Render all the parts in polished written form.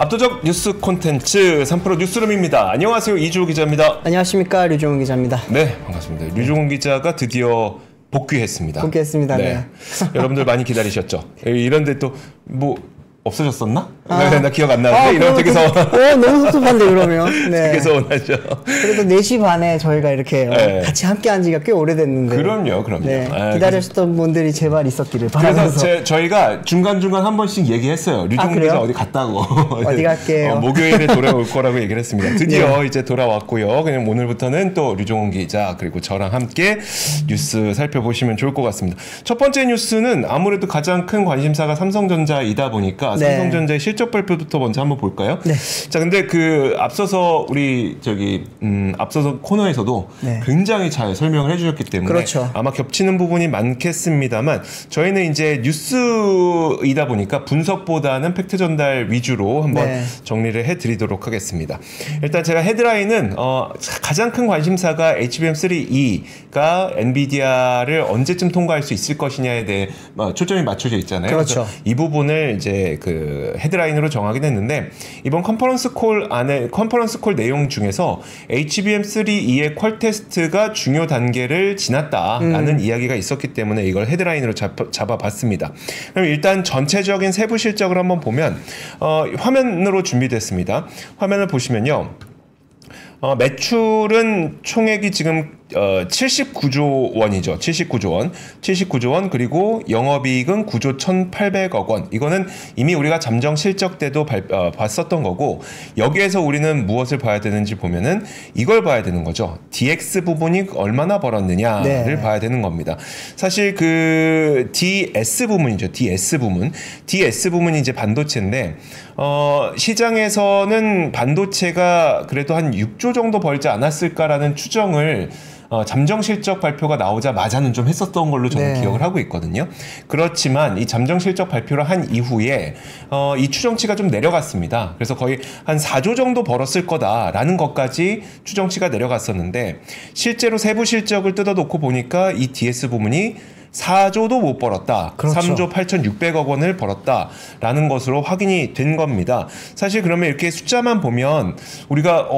압도적 뉴스 콘텐츠 3프로 뉴스룸입니다. 안녕하세요, 이주호 기자입니다. 안녕하십니까, 류종훈 기자입니다. 네, 반갑습니다. 류종훈 기자가 드디어 복귀했습니다. 네. 여러분들 많이 기다리셨죠? 이런데 또 뭐 없어졌었나? 나 기억 안 나는데 이런 댁에서 너무 섭섭한데 그러면 댁에서 원하죠. 그래도 4시 반에 저희가 이렇게 같이 함께한 지가 꽤 오래됐는데 그럼요. 네. 기다리셨던 분들이 제발 있었기를 바라면서 그래서 저희가 중간중간 한 번씩 얘기했어요. 류종훈 기자 어디 갔다고 어디 갈게요. 목요일에 돌아올 거라고 얘기를 했습니다. 드디어 이제 돌아왔고요. 그냥 오늘부터는 또 류종훈 기자 그리고 저랑 함께 뉴스 살펴보시면 좋을 것 같습니다. 첫 번째 뉴스는 아무래도 가장 큰 관심사가 삼성전자이다 보니까 삼성전자의 실적 발표부터 먼저 한번 볼까요? 네. 자, 근데 그 앞서서 우리 저기 앞서서 코너에서도 굉장히 잘 설명을 해주셨기 때문에 아마 겹치는 부분이 많겠습니다만 저희는 이제 뉴스이다 보니까 분석보다는 팩트 전달 위주로 한번 정리를 해드리도록 하겠습니다. 일단 제가 헤드라인은 가장 큰 관심사가 HBM3E가 엔비디아를 언제쯤 통과할 수 있을 것이냐에 대해 초점이 맞춰져 있잖아요. 그래서 이 부분을 이제 그 헤드라인으로 정하긴 했는데 이번 컨퍼런스 콜 내용 중에서 HBM3E의 퀄 테스트가 중요 단계를 지났다라는 이야기가 있었기 때문에 이걸 헤드라인으로 잡아봤습니다. 그럼 일단 전체적인 세부 실적을 한번 보면 화면으로 준비됐습니다. 화면을 보시면요. 매출은 총액이 지금 79조 원이죠. 79조 원. 그리고 영업이익은 9조 1,800억 원. 이거는 이미 우리가 잠정 실적 때도 봤었던 거고 여기에서 우리는 무엇을 봐야 되는지 보면은 이걸 봐야 되는 거죠. DX 부분이 얼마나 벌었느냐를 봐야 되는 겁니다. 사실 그 DS 부문이죠. DS 부문이 이제 반도체인데 시장에서는 반도체가 그래도 한 6조 정도 벌지 않았을까라는 추정을 잠정 실적 발표가 나오자마자는 좀 했었던 걸로 저는 기억을 하고 있거든요. 그렇지만 이 잠정 실적 발표를 한 이후에 이 추정치가 좀 내려갔습니다. 그래서 거의 한 4조 정도 벌었을 거다라는 것까지 추정치가 내려갔었는데 실제로 세부 실적을 뜯어놓고 보니까 이 DS 부문이 4조도 못 벌었다. 3조 8,600억 원을 벌었다라는 것으로 확인이 된 겁니다. 사실 그러면 이렇게 숫자만 보면 우리가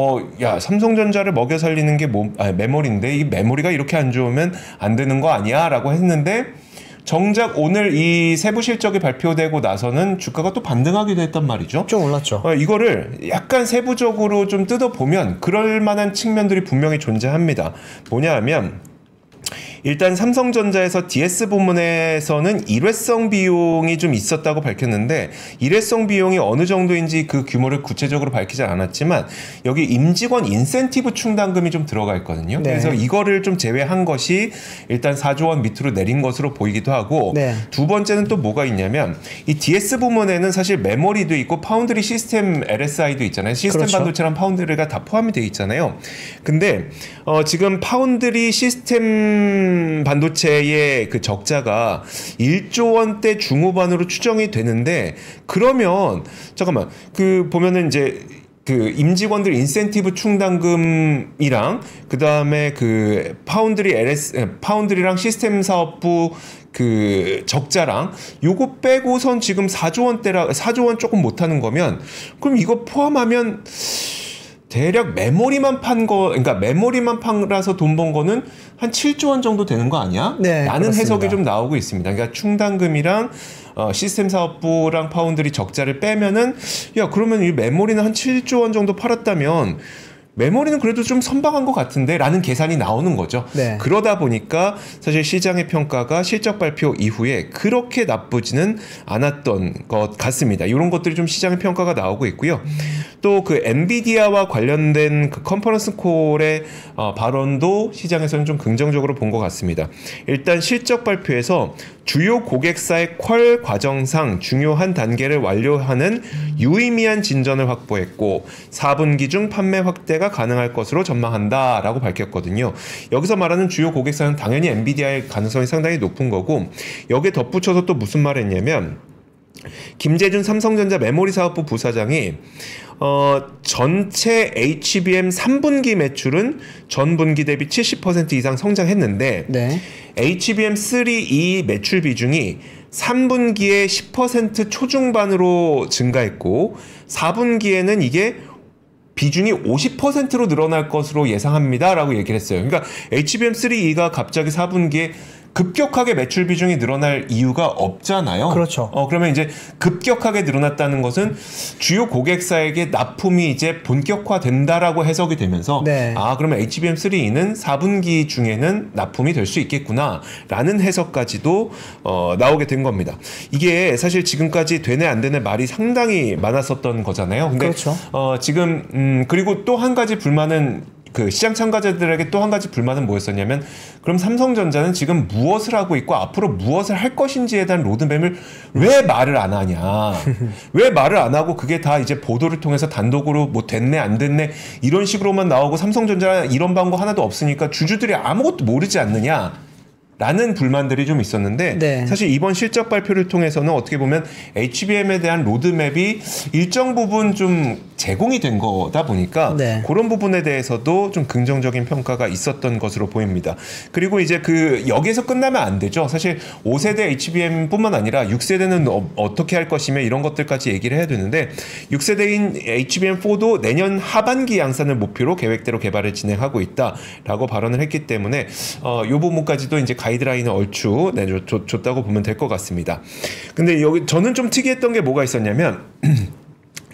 삼성전자를 먹여 살리는 게 메모리인데 이 메모리가 이렇게 안 좋으면 안 되는 거 아니야? 라고 했는데 정작 오늘 이 세부 실적이 발표되고 나서는 주가가 또 반등하기도 했단 말이죠. 좀 올랐죠. 이거를 약간 세부적으로 좀 뜯어보면 그럴 만한 측면들이 분명히 존재합니다. 뭐냐 하면 일단 삼성전자에서 DS 부문에서는 일회성 비용이 좀 있었다고 밝혔는데 일회성 비용이 어느 정도인지 그 규모를 구체적으로 밝히지 않았지만 여기 임직원 인센티브 충당금이 좀 들어가 있거든요. 그래서 이거를 좀 제외한 것이 일단 4조 원 밑으로 내린 것으로 보이기도 하고 두 번째는 또 뭐가 있냐면 이 DS 부문에는 사실 메모리도 있고 파운드리 시스템 LSI도 있잖아요. 시스템 반도체랑 파운드리가 다 포함이 돼 있잖아요. 근데 지금 파운드리 시스템 반도체의 그 적자가 1조 원대 중후반으로 추정이 되는데 그러면 잠깐만 그 보면은 이제 그 임직원들 인센티브 충당금이랑 그 다음에 그 파운드리랑 시스템 사업부 그 적자랑 요거 빼고선 지금 4조 원대라 4조 원 조금 못하는 거면 그럼 이거 포함하면 대략 메모리만 판 거, 그러니까 메모리만 팔아서 돈 번 거는 한 7조 원 정도 되는 거 아니야? 라는 해석이 좀 나오고 있습니다. 그러니까 충당금이랑 시스템 사업부랑 파운드리 적자를 빼면은 야 그러면 이 메모리는 한 7조 원 정도 팔았다면 메모리는 그래도 좀 선방한 것 같은데 라는 계산이 나오는 거죠. 그러다 보니까 사실 시장의 평가가 실적 발표 이후에 그렇게 나쁘지는 않았던 것 같습니다. 이런 것들이 좀 시장의 평가가 나오고 있고요. 또 그 엔비디아와 관련된 그 컨퍼런스 콜의 발언도 시장에서는 좀 긍정적으로 본 것 같습니다. 일단 실적 발표에서 주요 고객사의 퀄 과정상 중요한 단계를 완료하는 유의미한 진전을 확보했고 4분기 중 판매 확대가 가능할 것으로 전망한다라고 밝혔거든요. 여기서 말하는 주요 고객사는 당연히 엔비디아일 가능성이 상당히 높은 거고 여기에 덧붙여서 또 무슨 말을 했냐면 김재준 삼성전자 메모리 사업부 부사장이 전체 HBM 3분기 매출은 전분기 대비 70% 이상 성장했는데 HBM3E 매출 비중이 3분기에 10% 초중반으로 증가했고 4분기에는 이게 비중이 50%로 늘어날 것으로 예상합니다 라고 얘기를 했어요. 그러니까 HBM3E가 갑자기 4분기에 급격하게 매출 비중이 늘어날 이유가 없잖아요. 그렇죠. 그러면 이제 급격하게 늘어났다는 것은 주요 고객사에게 납품이 이제 본격화된다라고 해석이 되면서 네. 아 그러면 HBM3E는 4분기 중에는 납품이 될 수 있겠구나라는 해석까지도 나오게 된 겁니다. 이게 사실 지금까지 되네 안 되네 말이 상당히 많았었던 거잖아요. 근데 그렇죠. 지금 그리고 또 한 가지 불만은 그 시장 참가자들에게 또 한 가지 불만은 뭐였었냐면 그럼 삼성전자는 지금 무엇을 하고 있고 앞으로 무엇을 할 것인지에 대한 로드맵을 왜 말을 안 하냐 왜 말을 안 하고 그게 다 이제 보도를 통해서 단독으로 뭐 됐네 안 됐네 이런 식으로만 나오고 삼성전자 이런 방법 하나도 없으니까 주주들이 아무것도 모르지 않느냐 라는 불만들이 좀 있었는데 네. 사실 이번 실적 발표를 통해서는 어떻게 보면 HBM에 대한 로드맵이 일정 부분 좀 제공이 된 거다 보니까 네. 그런 부분에 대해서도 좀 긍정적인 평가가 있었던 것으로 보입니다. 그리고 이제 그 여기에서 끝나면 안 되죠. 사실 5세대 HBM뿐만 아니라 6세대는 어떻게 할 것이며 이런 것들까지 얘기를 해야 되는데 6세대인 HBM4도 내년 하반기 양산을 목표로 계획대로 개발을 진행하고 있다라고 발언을 했기 때문에 이 부분까지도 이제 가이드라인을 얼추 줬다고 보면 될 것 같습니다. 근데 여기 저는 좀 특이했던 게 뭐가 있었냐면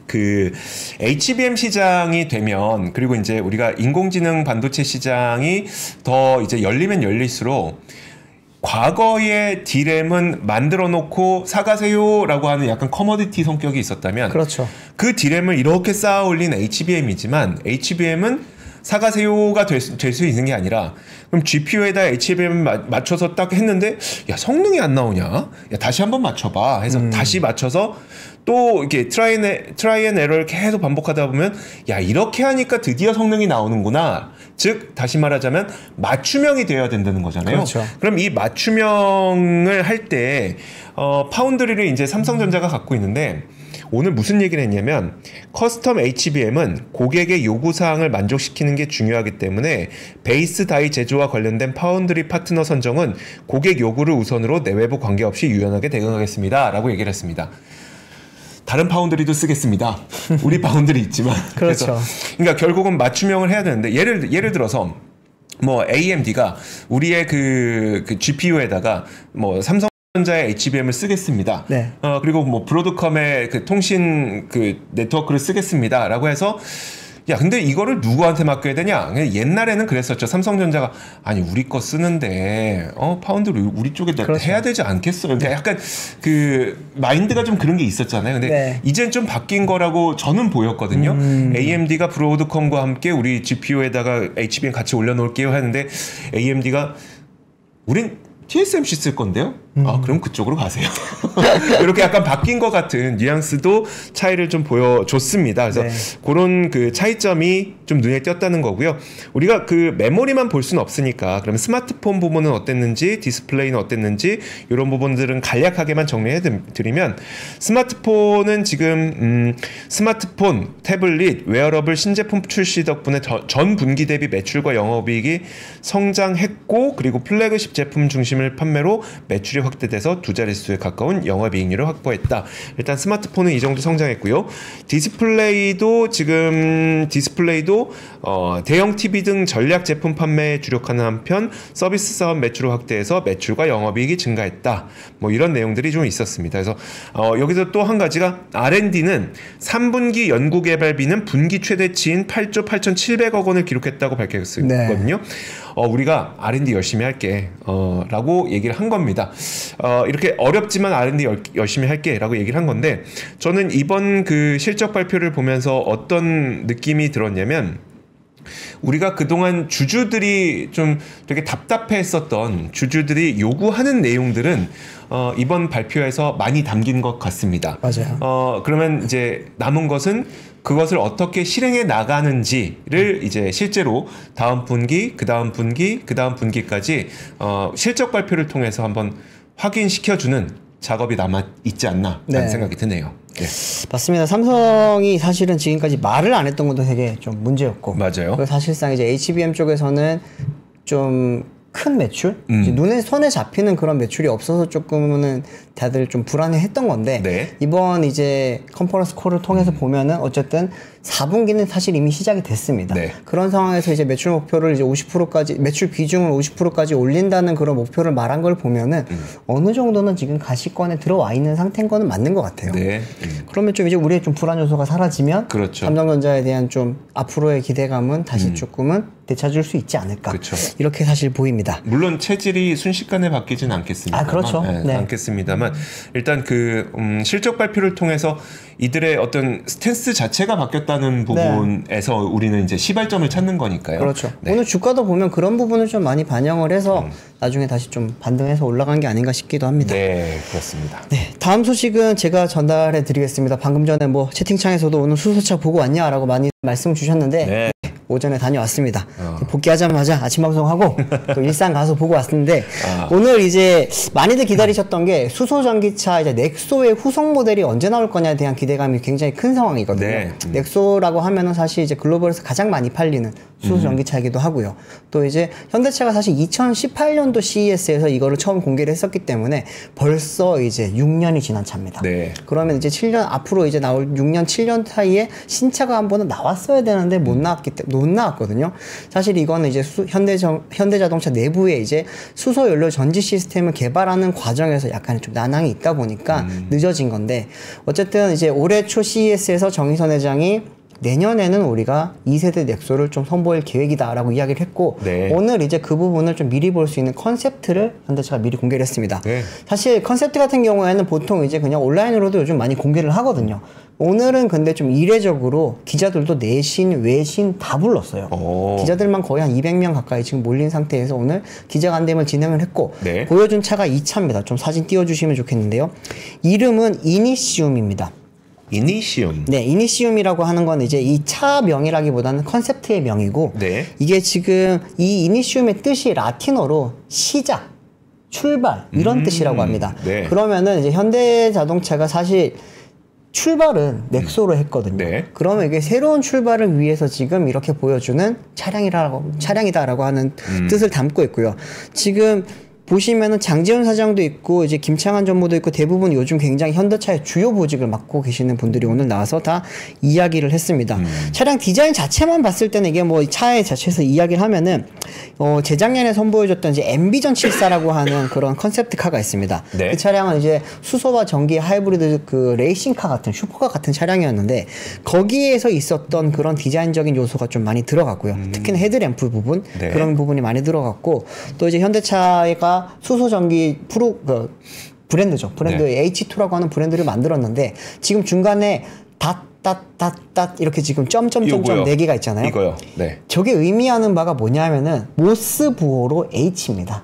그 HBM 시장이 되면 그리고 이제 우리가 인공지능 반도체 시장이 더 이제 열리면 열릴수록 과거의 D램은 만들어 놓고 사가세요라고 하는 약간 커머디티 성격이 있었다면 그렇죠. 그 D램을 이렇게 쌓아 올린 HBM이지만 HBM은 사가세요가 될 수 있는 게 아니라 그럼 GPU에다 HBM 맞춰서 딱 했는데 야 성능이 안 나오냐? 야 다시 한번 맞춰봐 해서 다시 맞춰서 또 이렇게 트라이 앤 에러를 계속 반복하다 보면 야 이렇게 하니까 드디어 성능이 나오는구나. 즉 다시 말하자면 맞춤형이 되어야 된다는 거잖아요. 그렇죠. 그럼 이 맞춤형을 할 때 파운드리를 이제 삼성전자가 갖고 있는데 오늘 무슨 얘기를 했냐면 커스텀 HBM은 고객의 요구사항을 만족시키는 게 중요하기 때문에 베이스 다이 제조와 관련된 파운드리 파트너 선정은 고객 요구를 우선으로 내외부 관계없이 유연하게 대응하겠습니다 라고 얘기를 했습니다. 다른 파운드리도 쓰겠습니다. 우리 파운드리 있지만 그렇죠. 그래서 그러니까 결국은 맞춤형을 해야 되는데 예를 들어서 뭐 AMD가 우리의 그 GPU에다가 뭐 삼성전자의 HBM을 쓰겠습니다. 네. 그리고 뭐 브로드컴의 그 통신 그 네트워크를 쓰겠습니다라고 해서 야 근데 이거를 누구한테 맡겨야 되냐? 옛날에는 그랬었죠. 삼성전자가 아니 우리 거 쓰는데 파운드를 우리 쪽에 그렇죠. 해야 되지 않겠어요? 그러니까 약간 그 마인드가 좀 그런 게 있었잖아요. 근데 네. 이젠 좀 바뀐 거라고 저는 보였거든요. AMD가 브로드컴과 함께 우리 GPU에다가 HBM 같이 올려놓을게요 하는데 AMD가 우린 TSMC 쓸 건데요? 아 그럼 그쪽으로 가세요. 이렇게 약간 바뀐 것 같은 뉘앙스도 차이를 좀 보여줬습니다. 그래서 네. 그런 그 차이점이 좀 눈에 띄었다는 거고요. 우리가 그 메모리만 볼 수는 없으니까 그럼 스마트폰 부분은 어땠는지 디스플레이는 어땠는지 이런 부분들은 간략하게만 정리해드리면 스마트폰은 지금 스마트폰, 태블릿, 웨어러블 신제품 출시 덕분에 전 분기 대비 매출과 영업이익이 성장했고 그리고 플래그십 제품 중심을 판매로 매출이 확대돼서 두 자릿수에 가까운 영업이익률을 확보했다. 일단 스마트폰은 이 정도 성장했고요. 디스플레이도 대형 TV 등 전략 제품 판매에 주력하는 한편 서비스 사업 매출을 확대해서 매출과 영업이익이 증가했다. 뭐 이런 내용들이 좀 있었습니다. 그래서 여기서 또 한 가지가 R&D는 3분기 연구개발비는 분기 최대치인 8조 8,700억 원을 기록했다고 밝혔거든요. 네. 우리가 R&D 열심히 할게 라고 얘기를 한 겁니다. 이렇게 어렵지만 R&D 열심히 할게 라고 얘기를 한 건데 저는 이번 그 실적 발표를 보면서 어떤 느낌이 들었냐면 우리가 그동안 주주들이 좀 되게 답답해 했었던 주주들이 요구하는 내용들은 이번 발표에서 많이 담긴 것 같습니다. 맞아요. 그러면 이제 남은 것은 그것을 어떻게 실행해 나가는지를 이제 실제로 다음 분기, 그 다음 분기, 그 다음 분기까지 실적 발표를 통해서 한번 확인시켜주는 작업이 남아있지 않나 라는 네. 생각이 드네요. 네. 맞습니다. 삼성이 사실은 지금까지 말을 안 했던 것도 되게 좀 문제였고 맞아요. 사실상 이제 HBM 쪽에서는 좀 큰 매출? 눈에 손에 잡히는 그런 매출이 없어서 조금은 다들 좀 불안해했던 건데 네. 이번 이제 컨퍼런스 콜을 통해서 보면은 어쨌든 4분기는 사실 이미 시작이 됐습니다. 네. 그런 상황에서 이제 매출 목표를 이제 50%까지 매출 비중을 50%까지 올린다는 그런 목표를 말한 걸 보면은 어느 정도는 지금 가시권에 들어와 있는 상태인 거는 맞는 것 같아요. 네. 그러면 좀 이제 우리의 좀 불안 요소가 사라지면 그렇죠. 삼성전자에 대한 좀 앞으로의 기대감은 다시 조금은 되찾을 수 있지 않을까. 그렇죠. 이렇게 사실 보입니다. 물론 체질이 순식간에 바뀌진 않겠습니다만, 아, 그렇죠. 네, 네. 않겠습니다만 일단 그 실적 발표를 통해서 이들의 어떤 스탠스 자체가 바뀌었다는 부분에서 네. 우리는 이제 시발점을 찾는 거니까요. 그렇죠. 네. 오늘 주가도 보면 그런 부분을 좀 많이 반영을 해서 나중에 다시 좀 반등해서 올라간 게 아닌가 싶기도 합니다. 네, 그렇습니다. 네, 다음 소식은 제가 전달해 드리겠습니다. 방금 전에 뭐 채팅창에서도 오늘 수소차 보고 왔냐라고 많이 말씀 주셨는데 네. 오전에 다녀왔습니다. 복귀하자마자 아침 방송하고 또 일산 가서 보고 왔는데 오늘 이제 많이들 기다리셨던 게 수소전기차 이제 넥소의 후속 모델이 언제 나올 거냐에 대한 기대감이 굉장히 큰 상황이거든요. 네. 넥소라고 하면은 사실 이제 글로벌에서 가장 많이 팔리는 수소전기차이기도 하고요. 또 이제 현대차가 사실 2018년도 CES에서 이거를 처음 공개를 했었기 때문에 벌써 이제 6년이 지난 차입니다. 네. 그러면 이제 7년 앞으로 이제 나올 6년 7년 사이에 신차가 한 번은 나왔어야 되는데 못 나왔기 때문에 못 나왔거든요. 사실 이거는 이제 현대자동차 내부에 이제 수소 연료 전지 시스템을 개발하는 과정에서 약간 좀 난항이 있다 보니까 늦어진 건데 어쨌든 이제 올해 초 CES에서 정의선 회장이 내년에는 우리가 2세대 넥소를 좀 선보일 계획이다라고 이야기를 했고 네. 오늘 이제 그 부분을 좀 미리 볼 수 있는 컨셉트를 현대차가 미리 공개를 했습니다. 네. 사실 컨셉트 같은 경우에는 보통 이제 그냥 온라인으로도 요즘 많이 공개를 하거든요. 오늘은 근데 좀 이례적으로 기자들도 내신, 외신 다 불렀어요. 오. 기자들만 거의 한 200명 가까이 지금 몰린 상태에서 오늘 기자간담회을 진행을 했고 네. 보여준 차가 이 차입니다. 좀 사진 띄워주시면 좋겠는데요. 이름은 이니시움입니다. 이니시움. 네, 이니시움이라고 하는 건 이제 이 차 명이라기보다는 컨셉트의 명이고 네. 이게 지금 이 이니시움의 뜻이 라틴어로 시작, 출발 이런 뜻이라고 합니다. 네. 그러면은 이제 현대자동차가 사실 출발은 넥소로 했거든요. 네. 그러면 이게 새로운 출발을 위해서 지금 이렇게 보여주는 차량이다라고 하는 뜻을 담고 있고요. 지금 보시면은 장재훈 사장도 있고 이제 김창한 전무도 있고 대부분 요즘 굉장히 현대차의 주요 보직을 맡고 계시는 분들이 오늘 나와서 다 이야기를 했습니다. 차량 디자인 자체만 봤을 때는 이게 뭐 차의 자체에서 이야기를 하면은 재작년에 선보여줬던 이제 엠비전 74라고 하는 그런 컨셉트카가 있습니다. 네. 그 차량은 이제 수소와 전기 하이브리드 그 레이싱카 같은 슈퍼카 같은 차량이었는데 거기에서 있었던 그런 디자인적인 요소가 좀 많이 들어갔고요. 특히나 헤드램프 부분 네. 그런 부분이 많이 들어갔고 또 이제 현대차가 수소전기 브랜드죠. 브랜드 네. H2라고 하는 브랜드를 만들었는데 지금 중간에 닷 이렇게 지금 점점점점 4개가 있잖아요. 이거요. 네. 저게 의미하는 바가 뭐냐면은 모스 부호로 H입니다.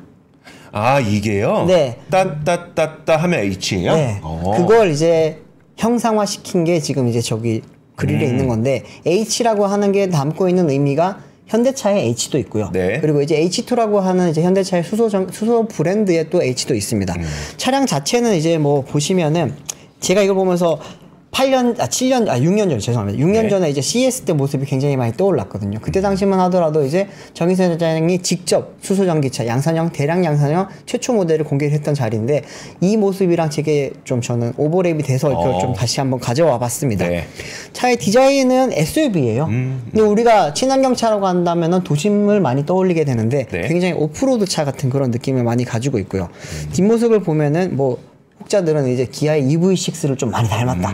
아 이게요? 네. 닷 하면 H예요? 네. 오. 그걸 이제 형상화시킨 게 지금 이제 저기 그릴에 있는 건데 H라고 하는 게 담고 있는 의미가 현대차의 H도 있고요. 네. 그리고 이제 H2라고 하는 이제 현대차의 수소 브랜드의 또 H도 있습니다. 차량 자체는 이제 뭐 보시면은 제가 이걸 보면서 6년 전, 죄송합니다. 6년 네. 전에 이제 CES 때 모습이 굉장히 많이 떠올랐거든요. 그때 당시만 하더라도 이제 정의선 회장이 직접 수소전기차 대량 양산형 최초 모델을 공개를 했던 자리인데 이 모습이랑 되게 좀 저는 오버랩이 돼서 이걸 좀 다시 한번 가져와 봤습니다. 네. 차의 디자인은 SUV예요. 근데 우리가 친환경 차라고 한다면은 도심을 많이 떠올리게 되는데 네. 굉장히 오프로드 차 같은 그런 느낌을 많이 가지고 있고요. 뒷모습을 보면은 뭐 혹자들은 이제 기아의 EV6를 좀 많이 닮았다.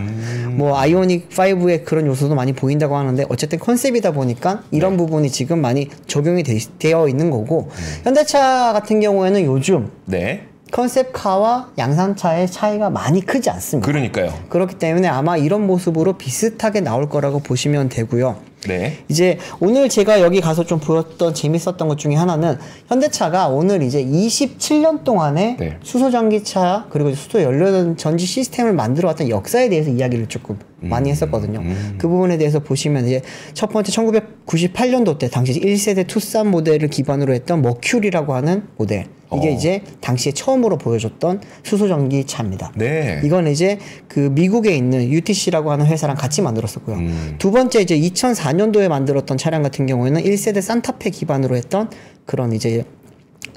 뭐 아이오닉 5의 그런 요소도 많이 보인다고 하는데 어쨌든 컨셉이다 보니까 이런 네. 부분이 지금 많이 적용이 되어 있는 거고 현대차 같은 경우에는 요즘 네. 컨셉카와 양산차의 차이가 많이 크지 않습니다. 그러니까요. 그렇기 때문에 아마 이런 모습으로 비슷하게 나올 거라고 보시면 되고요. 네. 이제 오늘 제가 여기 가서 좀 보였던 재밌었던 것 중에 하나는 현대차가 오늘 이제 27년 동안에 네. 수소전기차 그리고 수소 연료 전지 시스템을 만들어왔던 역사에 대해서 이야기를 조금 많이 했었거든요. 그 부분에 대해서 보시면 이제 첫 번째 1998년도 때 당시 1세대 투싼 모델을 기반으로 했던 머큐리라고 하는 모델. 이게 이제 당시에 처음으로 보여줬던 수소전기차입니다. 네. 이건 이제 그 미국에 있는 UTC라고 하는 회사랑 같이 만들었었고요. 두 번째 이제 2004년도에 만들었던 차량 같은 경우에는 1세대 산타페 기반으로 했던 그런 이제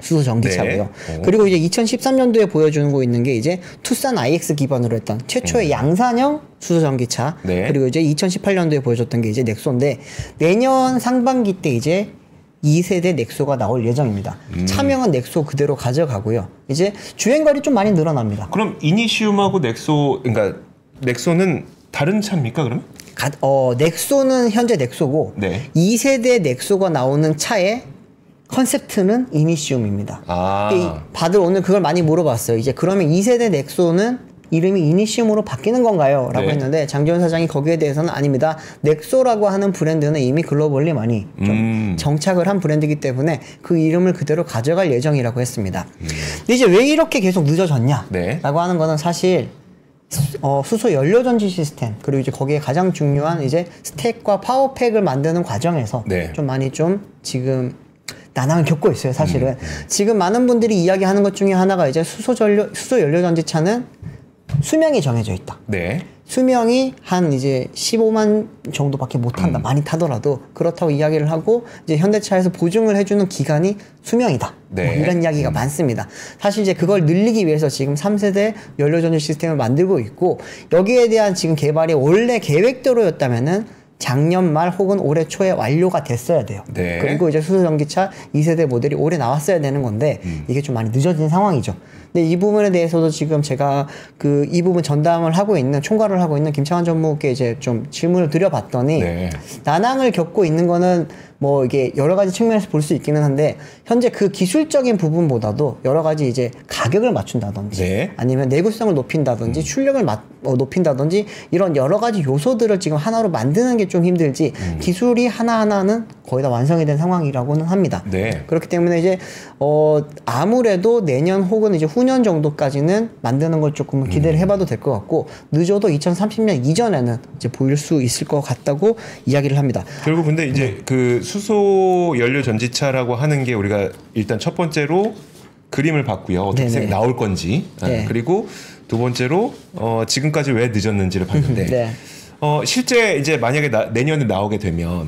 수소 전기차고요. 네. 그리고 이제 2013년도에 보여주고 있는 게 이제 투싼 IX 기반으로 했던 최초의 양산형 수소 전기차. 네. 그리고 이제 2018년도에 보여줬던 게 이제 넥소인데 내년 상반기 때 이제 2세대 넥소가 나올 예정입니다. 차명은 넥소 그대로 가져가고요. 이제 주행거리 좀 많이 늘어납니다. 그럼 이니시움하고 넥소, 그러니까 넥소는 다른 차입니까 그러면? 넥소는 현재 넥소고, 네. 2세대 넥소가 나오는 차의 컨셉트는 이니시움입니다. 아. 다들 오늘 그걸 많이 물어봤어요. 이제 그러면 2세대 넥소는 이름이 이니시움으로 바뀌는 건가요? 라고, 네. 했는데 장재훈 사장이 거기에 대해서는 아닙니다. 넥소라고 하는 브랜드는 이미 글로벌리 많이 좀 정착을 한 브랜드이기 때문에 그 이름을 그대로 가져갈 예정이라고 했습니다. 근데 이제 왜 이렇게 계속 늦어졌냐? 네. 라고 하는 거는 사실 수소 연료 전지 시스템, 그리고 이제 거기에 가장 중요한 이제 스택과 파워팩을 만드는 과정에서, 네. 좀 많이 좀 지금 난항을 겪고 있어요. 사실은 지금 많은 분들이 이야기하는 것 중에 하나가 이제 수소 연료 전지차는 수명이 정해져 있다. 네. 수명이 한 이제 15만 정도밖에 못한다. 많이 타더라도. 그렇다고 이야기를 하고 이제 현대차에서 보증을 해주는 기간이 수명이다. 네. 뭐 이런 이야기가 많습니다. 사실 이제 그걸 늘리기 위해서 지금 3세대 연료전지 시스템을 만들고 있고, 여기에 대한 지금 개발이 원래 계획대로였다면은 작년 말 혹은 올해 초에 완료가 됐어야 돼요. 네. 그리고 이제 수소전기차 2세대 모델이 올해 나왔어야 되는 건데 이게 좀 많이 늦어진 상황이죠. 근데 이 부분에 대해서도 지금 제가 그 이 부분 전담을 하고 있는, 총괄을 하고 있는 김창한 전무께 이제 좀 질문을 드려봤더니, 네. 난항을 겪고 있는 거는 뭐 이게 여러 가지 측면에서 볼 수 있기는 한데, 현재 그 기술적인 부분보다도 여러 가지 이제 가격을 맞춘다든지, 네. 아니면 내구성을 높인다든지 출력을 높인다든지 이런 여러 가지 요소들을 지금 하나로 만드는 게 좀 힘들지 기술이 하나하나는 거의 다 완성이 된 상황이라고는 합니다. 네. 그렇기 때문에 이제 아무래도 내년 혹은 이제 후년 정도까지는 만드는 걸 조금 기대를 해봐도 될 것 같고, 늦어도 2030년 이전에는 이제 보일 수 있을 것 같다고 이야기를 합니다. 결국 근데 이제, 네. 그 수소 연료 전지차라고 하는 게 우리가 일단 첫 번째로 그림을 봤고요. 어떻게 나올 건지. 네. 그리고 두 번째로 지금까지 왜 늦었는지를 봤는데 네. 실제 이제 만약에 내년에 나오게 되면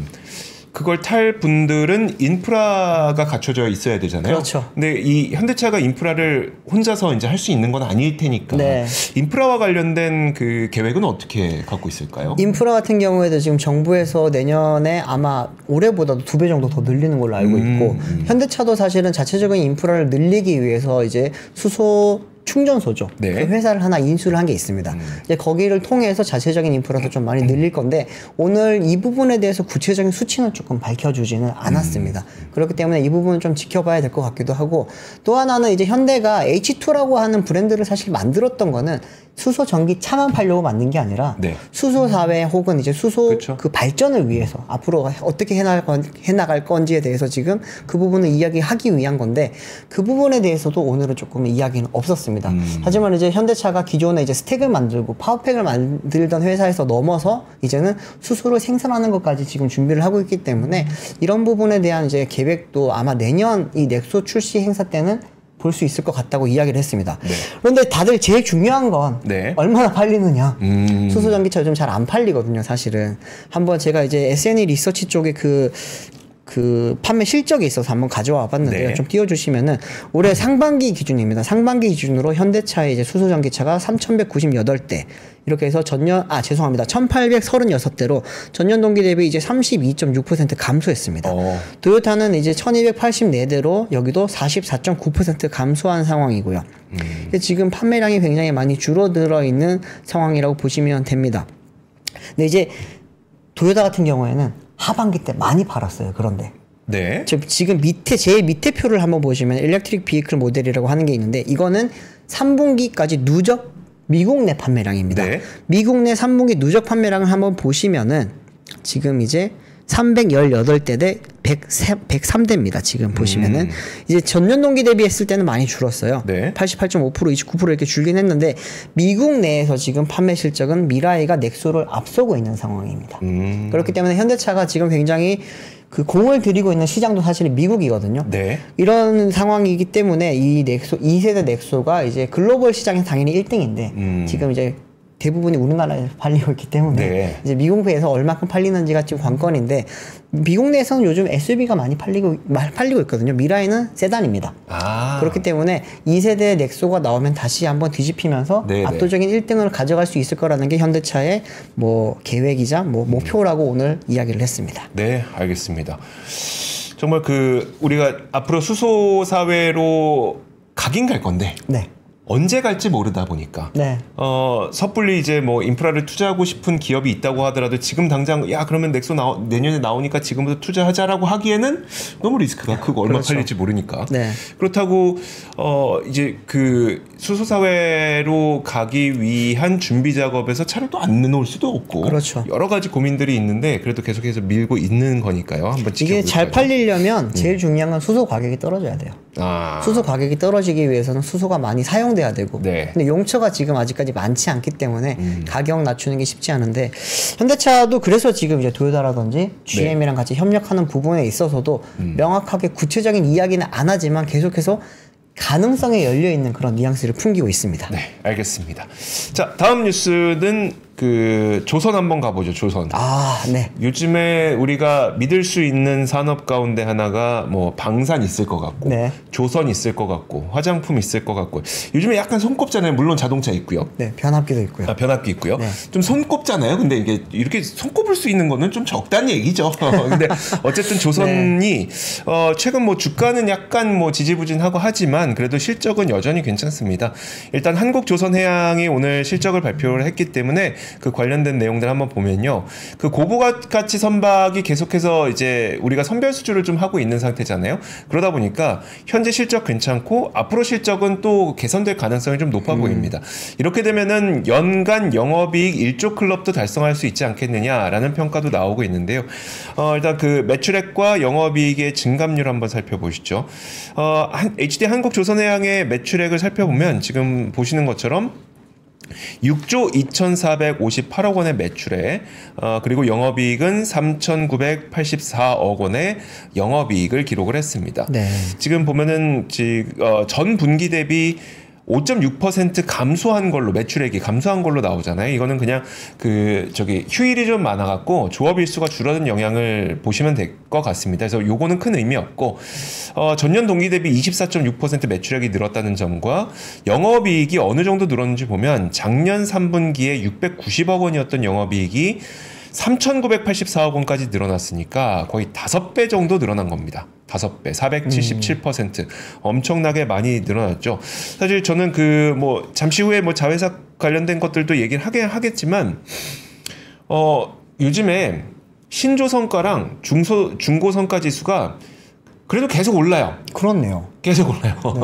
그걸 탈 분들은 인프라가 갖춰져 있어야 되잖아요. 그렇죠. 근데 이 현대차가 인프라를 혼자서 이제 할 수 있는 건 아닐 테니까, 네. 인프라와 관련된 그 계획은 어떻게 갖고 있을까요? 인프라 같은 경우에도 지금 정부에서 내년에 아마 올해보다도 2배 정도 더 늘리는 걸로 알고 있고, 현대차도 사실은 자체적인 인프라를 늘리기 위해서 이제 수소 충전소죠. 네. 그 회사를 하나 인수를 한 게 있습니다. 이제 거기를 통해서 자체적인 인프라도 좀 많이 늘릴 건데, 오늘 이 부분에 대해서 구체적인 수치는 조금 밝혀주지는 않았습니다. 그렇기 때문에 이 부분은 좀 지켜봐야 될 것 같기도 하고, 또 하나는 이제 현대가 H2라고 하는 브랜드를 사실 만들었던 거는 수소 전기차만 팔려고 만든 게 아니라, 네. 수소 사회 혹은 이제 수소, 그쵸. 그 발전을 위해서 앞으로 어떻게 해나갈 건지에 대해서 지금 그 부분을 이야기하기 위한 건데, 그 부분에 대해서도 오늘은 조금 이야기는 없었습니다. 하지만 이제 현대차가 기존에 이제 스택을 만들고 파워팩을 만들던 회사에서 넘어서 이제는 수소를 생산하는 것까지 지금 준비를 하고 있기 때문에 이런 부분에 대한 이제 계획도 아마 내년 이 넥소 출시 행사 때는 볼 수 있을 것 같다고 이야기를 했습니다. 네. 그런데 다들 제일 중요한 건, 네. 얼마나 팔리느냐. 수소 전기차 요즘 잘 안 팔리거든요, 사실은. 한번 제가 이제 SNE 리서치 쪽에 그 판매 실적이 있어서 한번 가져와 봤는데요. 네. 좀 띄워주시면은 올해 상반기 기준입니다. 상반기 기준으로 현대차의 이제 수소 전기차가 3,198대, 이렇게 해서 1,836대로 전년 동기 대비 이제 32.6% 감소했습니다. 도요타는 이제 1,284대로 여기도 44.9% 감소한 상황이고요. 지금 판매량이 굉장히 많이 줄어들어 있는 상황이라고 보시면 됩니다. 근데 이제 도요타 같은 경우에는 하반기 때 많이 팔았어요. 그런데, 네. 지금 밑에 제일 밑에 표를 한번 보시면 일렉트릭 비이클 모델이라고 하는 게 있는데, 이거는 3분기까지 누적 미국 내 판매량입니다. 네. 미국 내 3분기 누적 판매량을 한번 보시면은 지금 이제 318대 대 103대입니다. 지금 보시면은 이제 전년 동기 대비했을 때는 많이 줄었어요. 네. 88.5%, 29% 이렇게 줄긴 했는데, 미국 내에서 지금 판매 실적은 미라이가 넥소를 앞서고 있는 상황입니다. 그렇기 때문에 현대차가 지금 굉장히 그 공을 들이고 있는 시장도 사실 미국이거든요. 네. 이런 상황이기 때문에 이 넥소 2세대 넥소가 이제 글로벌 시장에서 당연히 1등인데 지금 이제 대부분이 우리나라에서 팔리고 있기 때문에 네. 이제 미국 내에서 얼마큼 팔리는지가 지금 관건인데, 미국 내에서는 요즘 SUV가 많이 팔리고 있거든요. 미라에는 세단입니다. 아. 그렇기 때문에 2세대 넥소가 나오면 다시 한번 뒤집히면서 네네. 압도적인 1등을 가져갈 수 있을 거라는 게 현대차의 뭐 계획이자 뭐 목표라고 오늘 이야기를 했습니다. 네, 알겠습니다. 정말 그 우리가 앞으로 수소 사회로 가긴 갈 건데 네. 언제 갈지 모르다 보니까 네. 섣불리 이제 뭐 인프라를 투자하고 싶은 기업이 있다고 하더라도 지금 당장 야 그러면 넥소 내년에 나오니까 지금부터 투자하자라고 하기에는 너무 리스크가 크고 얼마 그렇죠. 팔릴지 모르니까 네. 그렇다고 이제 그 수소 사회로 가기 위한 준비 작업에서 차를 또 안 넣을 수도 없고 그렇죠. 여러 가지 고민들이 있는데 그래도 계속해서 밀고 있는 거니까요. 한번 지켜볼까요? 이게 잘 팔리려면 제일 중요한 건 수소 가격이 떨어져야 돼요. 아. 수소 가격이 떨어지기 위해서는 수소가 많이 사용돼야 되고 네. 근데 용처가 지금 아직까지 많지 않기 때문에 가격 낮추는 게 쉽지 않은데, 현대차도 그래서 지금 이제 도요타라든지 GM이랑 네. 같이 협력하는 부분에 있어서도 명확하게 구체적인 이야기는 안 하지만 계속해서 가능성에 열려있는 그런 뉘앙스를 풍기고 있습니다. 네, 알겠습니다. 자, 다음 뉴스는 그 조선 한번 가보죠. 조선. 아, 네. 요즘에 우리가 믿을 수 있는 산업 가운데 하나가 뭐 방산 있을 것 같고 네. 조선 있을 것 같고 화장품 있을 것 같고, 요즘에 약간 손꼽잖아요. 물론 자동차 있고요. 네, 변압기도 있고요. 아, 변압기 있고요. 네. 좀 손꼽잖아요. 근데 이게 이렇게 손꼽을 수 있는 거는 좀 적다는 얘기죠. 근데 어쨌든 조선이 네. 최근 뭐 주가는 약간 뭐 지지부진하고 하지만 그래도 실적은 여전히 괜찮습니다. 일단 한국조선해양이 오늘 실적을 발표를 했기 때문에 그 관련된 내용들 한번 보면요. 그 고부가 가치 선박이 계속해서 이제 우리가 선별 수주를 좀 하고 있는 상태잖아요. 그러다 보니까 현재 실적 괜찮고 앞으로 실적은 또 개선될 가능성이 좀 높아 보입니다. 이렇게 되면은 연간 영업이익 1조 클럽도 달성할 수 있지 않겠느냐라는 평가도 나오고 있는데요. 일단 그 매출액과 영업이익의 증감률 한번 살펴보시죠. HD 한국조선해양의 매출액을 살펴보면 지금 보시는 것처럼 6조 2,458억 원의 매출에 그리고 영업이익은 3,984억 원의 영업이익을 기록을 했습니다. 네. 지금 보면은 전 분기 대비 5.6% 감소한 걸로, 매출액이 감소한 걸로 나오잖아요. 이거는 그냥 그 저기 휴일이 좀 많아갖고 조업 일수가 줄어든 영향을 보시면 될 것 같습니다. 그래서 요거는 큰 의미 없고 전년 동기 대비 24.6% 매출액이 늘었다는 점과 영업이익이 어느 정도 늘었는지 보면 작년 3분기에 690억 원이었던 영업이익이 3,984억 원까지 늘어났으니까 거의 5배 정도 늘어난 겁니다. 5배, 477%. 엄청나게 많이 늘어났죠. 사실 저는 그 뭐 잠시 후에 뭐 자회사 관련된 것들도 얘기를 하겠지만 요즘에 신조성과랑 중고성과 지수가 그래도 계속 올라요. 그렇네요. 계속 올라요. 네.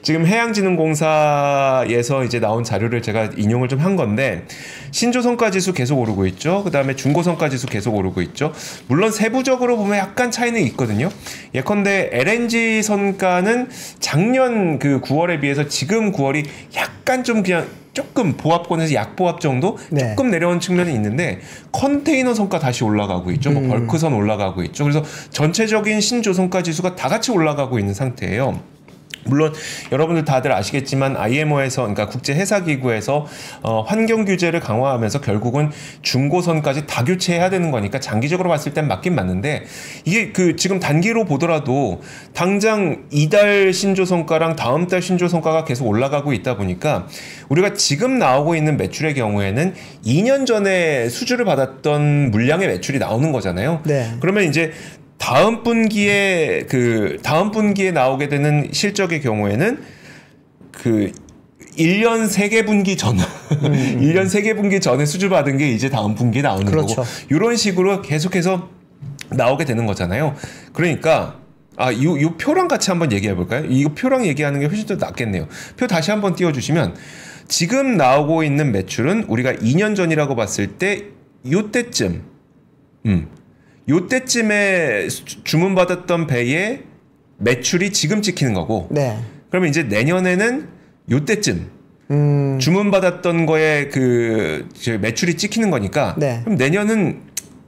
지금 해양진흥공사에서 이제 나온 자료를 제가 인용을 좀 한 건데, 신조성과지수 계속 오르고 있죠. 그 다음에 중고성과지수 계속 오르고 있죠. 물론 세부적으로 보면 약간 차이는 있거든요. 예컨대 LNG 선가는 작년 그 9월에 비해서 지금 9월이 약간 좀 그냥 조금 보합권에서 약보합 정도 네. 조금 내려온 측면이 있는데, 컨테이너 성과 다시 올라가고 있죠. 뭐 벌크선 올라가고 있죠. 그래서 전체적인 신조성과 지수가 다 같이 올라가고 있는 상태예요. 물론 여러분들 다들 아시겠지만 IMO에서, 그러니까 국제해사기구에서 환경 규제를 강화하면서 결국은 중고선까지 다 교체해야 되는 거니까 장기적으로 봤을 땐 맞긴 맞는데, 이게 그 지금 단기로 보더라도 당장 이달 신조성과랑 다음 달 신조성과가 계속 올라가고 있다 보니까 우리가 지금 나오고 있는 매출의 경우에는 2년 전에 수주를 받았던 물량의 매출이 나오는 거잖아요. 네. 그러면 이제 다음 분기에 나오게 되는 실적의 경우에는 그 1년 3개 분기 전 1년 3개 분기 전에 수주 받은 게 이제 다음 분기에 나오는 그렇죠. 거고, 이런 식으로 계속해서 나오게 되는 거잖아요. 그러니까 요 표랑 같이 한번 얘기해 볼까요? 이 표랑 얘기하는 게 훨씬 더 낫겠네요. 표 다시 한번 띄워 주시면, 지금 나오고 있는 매출은 우리가 2년 전이라고 봤을 때 요때쯤 요때쯤에 주문받았던 배의 매출이 지금 찍히는 거고 네. 그러면 이제 내년에는 요때쯤 주문받았던 거에 그 매출이 찍히는 거니까 네. 그럼 내년은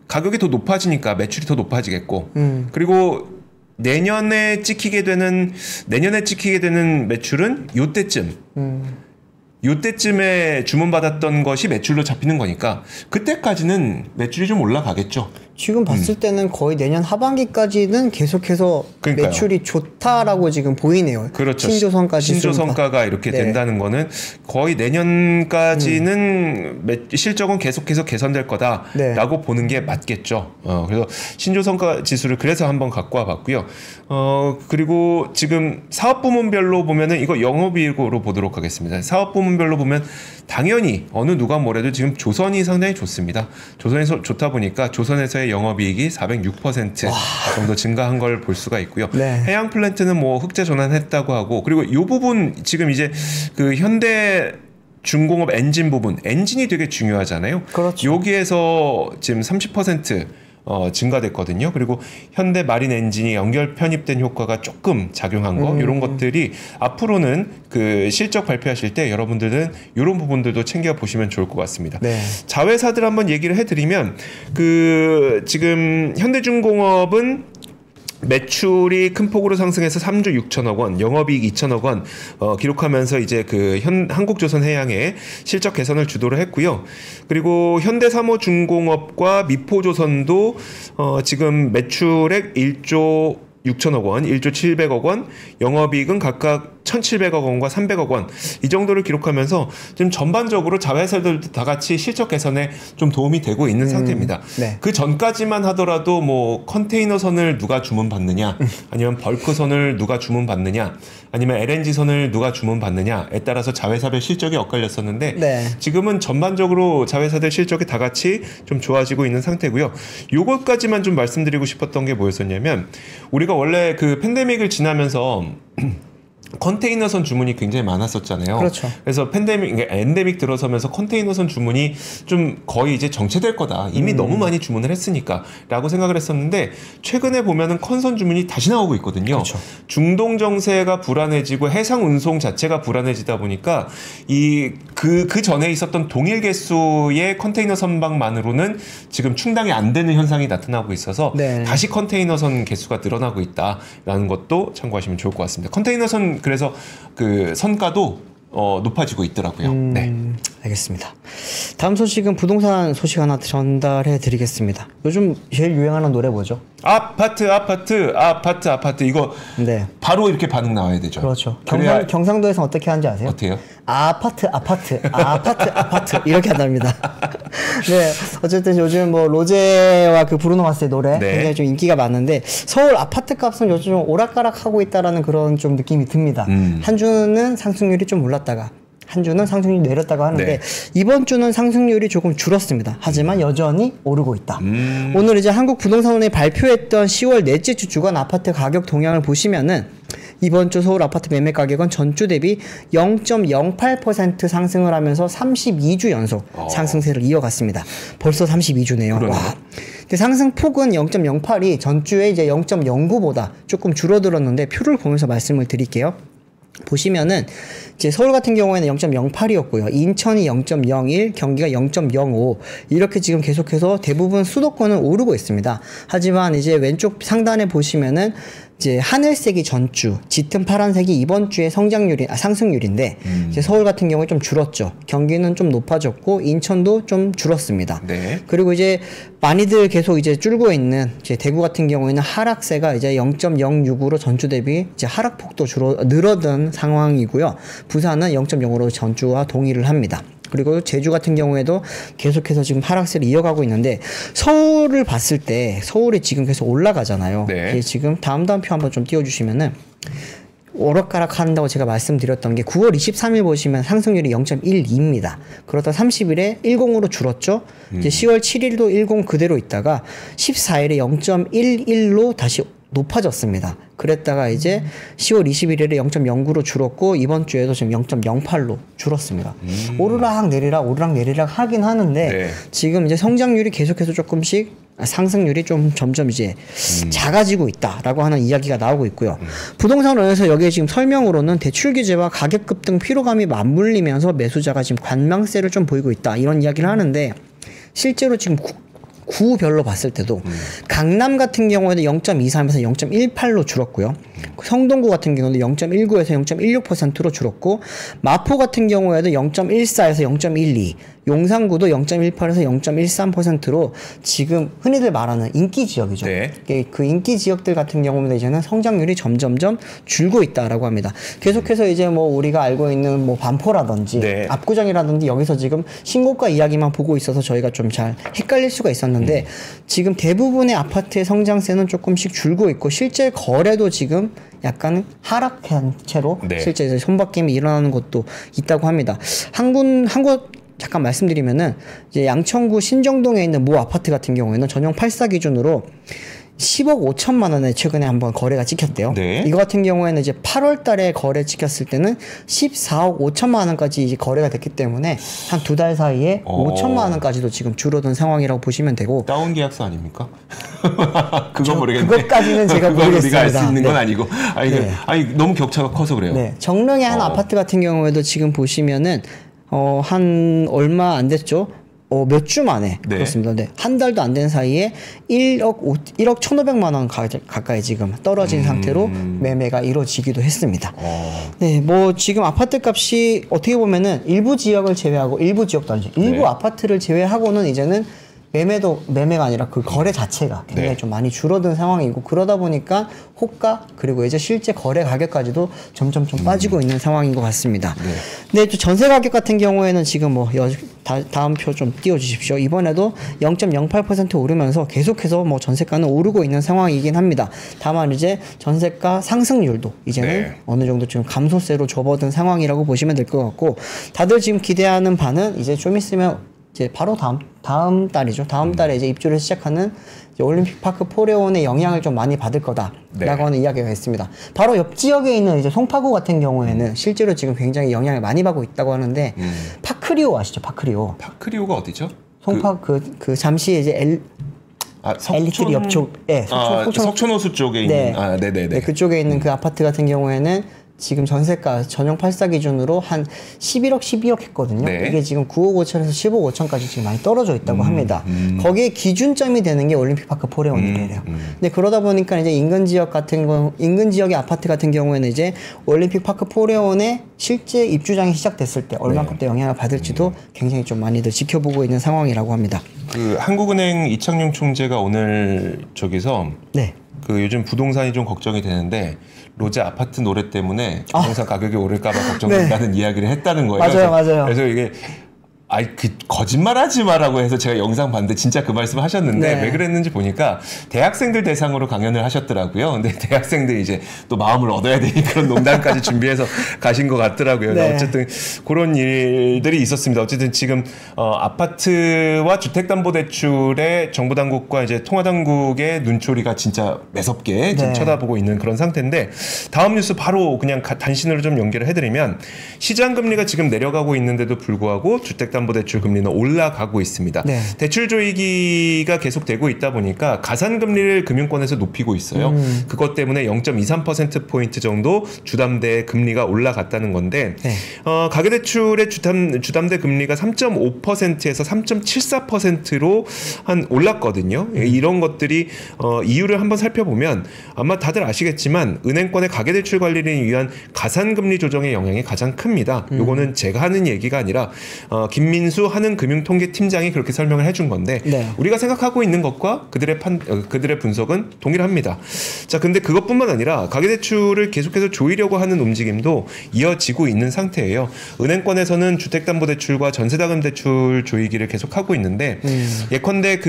가격이 더 높아지니까 매출이 더 높아지겠고 그리고 내년에 찍히게 되는 매출은 요때쯤 요때쯤에 주문받았던 것이 매출로 잡히는 거니까 그때까지는 매출이 좀 올라가겠죠. 지금 봤을 때는 거의 내년 하반기까지는 계속해서 그러니까요. 매출이 좋다라고 지금 보이네요. 그렇죠. 신조성가가 이렇게 네. 된다는 거는 거의 내년까지는 실적은 계속해서 개선될 거다라고 네. 보는 게 맞겠죠. 그래서 신조성가 지수를 그래서 한번 갖고 와봤고요. 그리고 지금 사업부문별로 보면은 이거 영업이익으로 보도록 하겠습니다. 사업부문별로 보면 당연히 어느 누가 뭐래도 지금 조선이 상당히 좋습니다. 조선이 좋다 보니까 조선에서의 영업이익이 406% 정도 증가한 걸 볼 수가 있고요. 네. 해양 플랜트는 뭐 흑자 전환했다고 하고, 그리고 이 부분 지금 이제 그 현대 중공업 엔진 부분, 엔진이 되게 중요하잖아요. 그렇죠. 여기에서 지금 30% 증가됐거든요. 그리고 현대 마린 엔진이 연결 편입된 효과가 조금 작용한 거, 이런 것들이 앞으로는 그 실적 발표하실 때 여러분들은 이런 부분들도 챙겨 보시면 좋을 것 같습니다. 네. 자회사들 한번 얘기를 해드리면, 그 지금 현대중공업은 매출이 큰 폭으로 상승해서 3조 6천억 원, 영업이익 2천억 원 기록하면서 이제 그 한국조선해양의 실적 개선을 주도를 했고요. 그리고 현대삼호중공업과 미포조선도 지금 매출액 1조 6천억 원, 1조 700억 원, 영업이익은 각각 1,700억 원과 300억 원 이 정도를 기록하면서 지금 전반적으로 자회사들도 다 같이 실적 개선에 좀 도움이 되고 있는 상태입니다. 네. 그 전까지만 하더라도 뭐 컨테이너선을 누가 주문받느냐, 아니면 벌크선을 누가 주문받느냐, 아니면 LNG선을 누가 주문받느냐에 따라서 자회사별 실적이 엇갈렸었는데 네. 지금은 전반적으로 자회사들 실적이 다 같이 좀 좋아지고 있는 상태고요. 요것까지만 좀 말씀드리고 싶었던 게 뭐였었냐면, 우리가 원래 그 팬데믹을 지나면서 컨테이너선 주문이 굉장히 많았었잖아요. 그렇죠. 그래서 엔데믹 들어서면서 컨테이너선 주문이 좀 거의 이제 정체될 거다. 이미 너무 많이 주문을 했으니까 라고 생각을 했었는데, 최근에 보면은 컨선 주문이 다시 나오고 있거든요. 그렇죠. 중동 정세가 불안해지고 해상 운송 자체가 불안해지다 보니까 그 전에 있었던 동일 개수의 컨테이너 선박만으로는 지금 충당이 안 되는 현상이 나타나고 있어서 네. 다시 컨테이너선 개수가 늘어나고 있다라는 것도 참고하시면 좋을 것 같습니다. 컨테이너선 그래서 그 선가도 높아지고 있더라고요. 네, 알겠습니다. 다음 소식은 부동산 소식 하나 전달해 드리겠습니다. 요즘 제일 유행하는 노래 뭐죠? 아파트 이거 네. 바로 이렇게 반응 나와야 되죠. 그렇죠. 경상도에서 어떻게 하는지 아세요? 어때요? 아파트 이렇게 한답니다. 네, 어쨌든 요즘 뭐 로제와 그 브루노 마스의 노래 네. 굉장히 좀 인기가 많은데, 서울 아파트 값은 요즘 좀 오락가락하고 있다라는 그런 좀 느낌이 듭니다. 한 주는 상승률이 좀 올랐다가 한 주는 상승률이 내렸다고 하는데 네. 이번 주는 상승률이 조금 줄었습니다. 하지만 여전히 오르고 있다. 오늘 이제 한국부동산원이 발표했던 10월 넷째 주 주간 아파트 가격 동향을 보시면은, 이번 주 서울 아파트 매매 가격은 전주 대비 0.08% 상승을 하면서 32주 연속 상승세를 이어갔습니다. 벌써 32주네요. 그러네. 와. 근데 상승폭은 0.08이 전주에 이제 0.09보다 조금 줄어들었는데, 표를 보면서 말씀을 드릴게요. 보시면은 이제 서울 같은 경우에는 0.08이었고요. 인천이 0.01, 경기가 0.05 이렇게 지금 계속해서 대부분 수도권은 오르고 있습니다. 하지만 이제 왼쪽 상단에 보시면은 이제 하늘색이 전주, 짙은 파란색이 이번 주의 상승률인데 이제 서울 같은 경우에 좀 줄었죠. 경기는 좀 높아졌고 인천도 좀 줄었습니다. 네. 그리고 이제 많이들 계속 이제 줄고 있는 이제 대구 같은 경우에는 하락세가 이제 0.06으로 전주 대비 이제 하락폭도 늘어든 상황이고요. 부산은 0.05로 전주와 동일을 합니다. 그리고 제주 같은 경우에도 계속해서 지금 하락세를 이어가고 있는데, 서울을 봤을 때 서울이 지금 계속 올라가잖아요. 네. 지금 다음 표 한번 좀 띄워주시면은, 오락가락 한다고 제가 말씀드렸던 게 9월 23일 보시면 상승률이 0.12입니다. 그러다 30일에 10으로 줄었죠. 이제 10월 7일도 10 그대로 있다가 14일에 0.11로 다시 높아졌습니다. 그랬다가 이제 10월 21일에 0.09로 줄었고 이번 주에도 지금 0.08로 줄었습니다. 오르락 내리락 하긴 하는데 네. 지금 이제 성장률이 계속해서 조금씩 상승률이 좀 점점 이제 작아지고 있다라고 하는 이야기가 나오고 있고요. 부동산원에서 여기에 지금 설명으로는 대출 규제와 가격 급등 피로감이 맞물리면서 매수자가 지금 관망세를 좀 보이고 있다 이런 이야기를 하는데, 실제로 지금 구별로 봤을 때도 강남 같은 경우에는 0.23에서 0.18로 줄었고요. 성동구 같은 경우는 0.19에서 0.16%로 줄었고, 마포 같은 경우에도 0.14에서 0.12, 용산구도 0.18에서 0.13%로 지금 흔히들 말하는 인기 지역이죠. 네. 그 인기 지역들 같은 경우는 이제는 성장률이 점점점 줄고 있다라고 합니다. 계속해서 이제 뭐 우리가 알고 있는 뭐 반포라든지 네. 압구정이라든지 여기서 지금 신고가 이야기만 보고 있어서 저희가 좀 잘 헷갈릴 수가 있었는데 지금 대부분의 아파트의 성장세는 조금씩 줄고 있고 실제 거래도 지금 약간 하락한 채로 네. 실제 이제 손바뀜이 일어나는 것도 있다고 합니다. 한 곳 잠깐 말씀드리면은 이제 양천구 신정동에 있는 모 아파트 같은 경우에는 전용 8사 기준으로 10억 5천만 원에 최근에 한번 거래가 찍혔대요. 네. 이거 같은 경우에는 이제 8월 달에 거래 찍혔을 때는 14억 5천만 원까지 이제 거래가 됐기 때문에 한 두 달 사이에 5천만 원까지도 지금 줄어든 상황이라고 보시면 되고. 다운 계약서 아닙니까? 그건 모르겠네. 그것까지는 제가 모르겠습니다. 알 수 있는 건 아니고. 아니, 네. 아니 너무 격차가 커서 그래요. 네. 정릉의 한 아파트 같은 경우에도 지금 보시면은 한 얼마 안 됐죠? 몇 주 만에 네. 그렇습니다. 네. 한 달도 안 된 사이에 1억 1,500만 원 가까이 지금 떨어진 상태로 매매가 이루어지기도 했습니다. 네, 뭐 지금 아파트 값이 어떻게 보면은 일부 지역을 제외하고 일부 지역도 아니죠. 일부 네. 아파트를 제외하고는 이제는 매매가 아니라 그 거래 자체가 굉장히 네. 좀 많이 줄어든 상황이고, 그러다 보니까 호가 그리고 이제 실제 거래 가격까지도 점점 좀 빠지고 있는 상황인 것 같습니다. 네. 근데 또 전세 가격 같은 경우에는 지금 뭐 다음 표 좀 띄워주십시오. 이번에도 0.08% 오르면서 계속해서 뭐 전세가는 오르고 있는 상황이긴 합니다. 다만 이제 전세가 상승률도 이제는 네. 어느 정도 지금 감소세로 접어든 상황이라고 보시면 될 것 같고, 다들 지금 기대하는 바는 이제 좀 있으면 이제 바로 다음 달이죠. 다음 달에 이제 입주를 시작하는 이제 올림픽파크 포레온의 영향을 좀 많이 받을 거다라고 네. 하는 이야기가 있습니다. 바로 옆 지역에 있는 이제 송파구 같은 경우에는 실제로 지금 굉장히 영향을 많이 받고 있다고 하는데 파크리오 아시죠? 파크리오. 파크리오가 어디죠? 송파 그 잠시 이제 엘리트리 옆쪽, 예, 석촌호수 쪽에 있는 네. 아, 네네네. 네, 그쪽에 있는 그 아파트 같은 경우에는 지금 전세가 전용 8사 기준으로 한 11억 했거든요. 네. 이게 지금 9억 5천에서 15억 5천까지 지금 많이 떨어져 있다고 합니다. 거기에 기준점이 되는 게 올림픽파크 포레온이래요. 근데 그러다 보니까 이제 인근 지역의 아파트 같은 경우에는 이제 올림픽파크 포레온의 실제 입주장이 시작됐을 때 얼마큼 더 영향을 받을지도 굉장히 좀 많이들 지켜보고 있는 상황이라고 합니다. 그 한국은행 이창용 총재가 오늘 저기서 네. 그 요즘 부동산이 좀 걱정이 되는데 로제 아파트 노래 때문에 부동산 가격이 오를까봐 걱정된다는 네. 이야기를 했다는 거예요. 맞아요, 맞아요. 그래서 이게 거짓말하지 마라고 해서 제가 영상 봤는데 진짜 그 말씀을 하셨는데 네. 왜 그랬는지 보니까 대학생들 대상으로 강연을 하셨더라고요. 근데 대학생들이 이제 또 마음을 얻어야 되니 그런 농담까지 준비해서 가신 것 같더라고요. 네. 어쨌든 그런 일들이 있었습니다. 어쨌든 지금 아파트와 주택담보대출에 정부당국과 이제 통화당국의 눈초리가 진짜 매섭게 네. 지금 쳐다보고 있는 그런 상태인데, 다음 뉴스 바로 그냥 단신으로 좀 연결을 해드리면, 시장금리가 지금 내려가고 있는데도 불구하고 주택담보대출 금리는 올라가고 있습니다. 네. 대출 조이기가 계속되고 있다 보니까 가산금리를 금융권에서 높이고 있어요. 그것 때문에 0.23%포인트 정도 주담대 금리가 올라갔다는 건데 네. 가계대출의 주담대 금리가 3.5%에서 3.74%로 한 올랐거든요. 이런 것들이 이유를 한번 살펴보면 아마 다들 아시겠지만 은행권의 가계대출 관리를 위한 가산금리 조정의 영향이 가장 큽니다. 요거는 제가 하는 얘기가 아니라 김민수 한은금융통계팀장이 그렇게 설명을 해준 건데 네. 우리가 생각하고 있는 것과 그들의 분석은 동일합니다. 자, 근데 그것뿐만 아니라 가계대출을 계속해서 조이려고 하는 움직임도 이어지고 있는 상태예요. 은행권에서는 주택담보대출과 전세자금대출 조이기를 계속하고 있는데 예컨대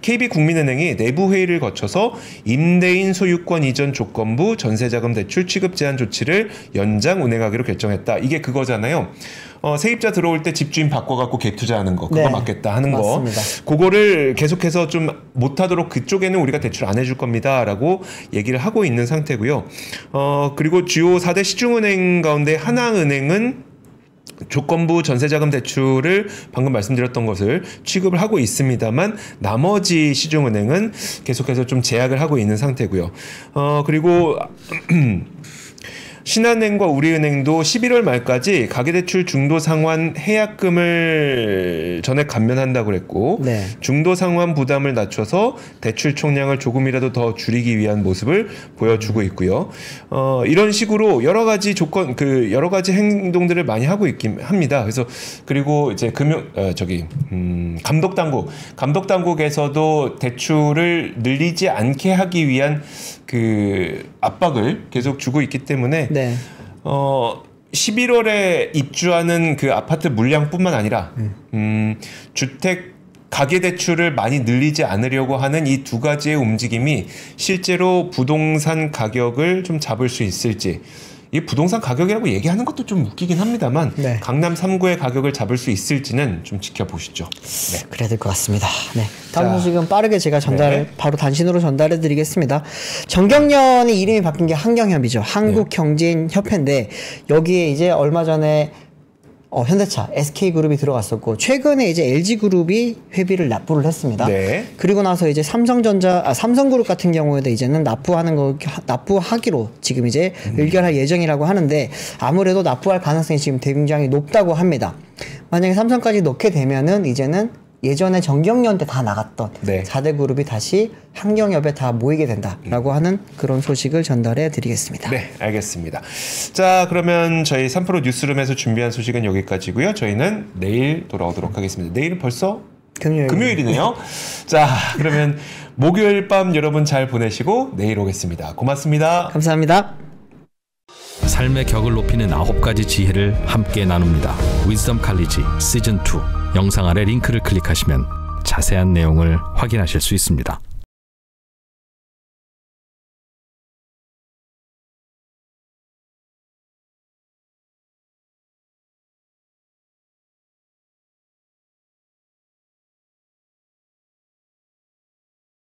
KB국민은행이 내부회의를 거쳐서 임대인 소유권 이전 조건부 전세자금대출 취급 제한 조치를 연장 운행하기로 결정했다. 이게 그거잖아요. 세입자 들어올 때 집주인 바꿔갖고 갭투자하는 거, 그거 네, 맞겠다 하는 거, 맞습니다. 그거를 계속해서 좀 못하도록 그쪽에는 우리가 대출 안 해줄 겁니다라고 얘기를 하고 있는 상태고요. 그리고 주요 4대 시중은행 가운데 하나은행은 조건부 전세자금 대출을 방금 말씀드렸던 것을 취급을 하고 있습니다만 나머지 시중은행은 계속해서 좀 제약을 하고 있는 상태고요. 그리고 신한은행과 우리은행도 11월 말까지 가계대출 중도 상환 해약금을 전액 감면한다고 그랬고 네. 중도 상환 부담을 낮춰서 대출 총량을 조금이라도 더 줄이기 위한 모습을 보여주고 있고요. 이런 식으로 여러 가지 조건, 여러 가지 행동들을 많이 하고 있긴 합니다. 그래서 그리고 이제 감독당국에서도 대출을 늘리지 않게 하기 위한 그 압박을 계속 주고 있기 때문에 네. 11월에 입주하는 그 아파트 물량뿐만 아니라 가계대출을 많이 늘리지 않으려고 하는 이 두 가지의 움직임이 실제로 부동산 가격을 좀 잡을 수 있을지, 이 부동산 가격이라고 얘기하는 것도 좀 웃기긴 합니다만 네. 강남 3구의 가격을 잡을 수 있을지는 좀 지켜보시죠. 네. 그래야 될 것 같습니다. 네. 다음 소식은 빠르게 제가 바로 단신으로 전달해 드리겠습니다. 정경련이 이름이 바뀐 게 한경협이죠. 한국경제인협회인데 여기에 이제 얼마 전에 현대차, SK그룹이 들어갔었고 최근에 이제 LG그룹이 회비를 납부를 했습니다. 네. 그리고 나서 이제 삼성그룹 같은 경우에도 이제는 납부하기로 지금 이제 의결할 예정이라고 하는데 아무래도 납부할 가능성이 지금 굉장히 높다고 합니다. 만약에 삼성까지 넣게 되면은 이제는 예전에 정경련 때 다 나갔던 4대 그룹이 다시 한경협에 다 모이게 된다라고 하는 그런 소식을 전달해 드리겠습니다. 네, 알겠습니다. 자, 그러면 저희 3프로 뉴스룸에서 준비한 소식은 여기까지고요. 저희는 내일 돌아오도록 하겠습니다. 내일은 벌써 금요일이네요. 자, 그러면 목요일 밤 여러분 잘 보내시고 내일 오겠습니다. 고맙습니다. 감사합니다. 삶의 격을 높이는 9가지 지혜를 함께 나눕니다. 위즈덤 칼리지 시즌 2 영상 아래 링크를 클릭하시면 자세한 내용을 확인하실 수 있습니다.